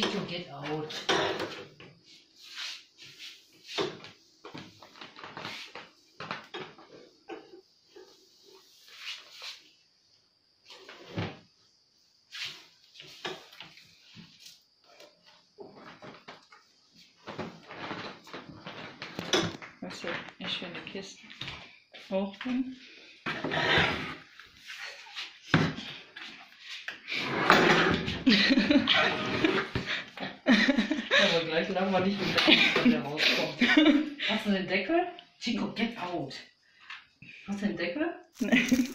Take your get out. Was soll ich für eine Kiste brauchen? Aber gleich lang war nicht wenn der rauskommt. Hast du den Deckel? Chico, get out. Hast du den Deckel? Nein.